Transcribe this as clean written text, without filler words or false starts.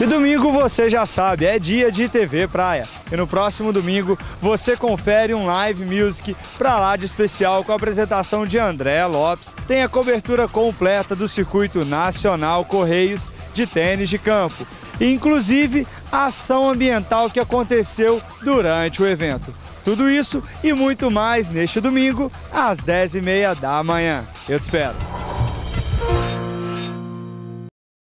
E domingo, você já sabe, é dia de TV Praia. E no próximo domingo, você confere um live music pra lá de especial com a apresentação de André Lopes. Tem a cobertura completa do Circuito Nacional Correios de Tênis de Campo. E, inclusive, a ação ambiental que aconteceu durante o evento. Tudo isso e muito mais neste domingo, às 10h30 da manhã. Eu te espero.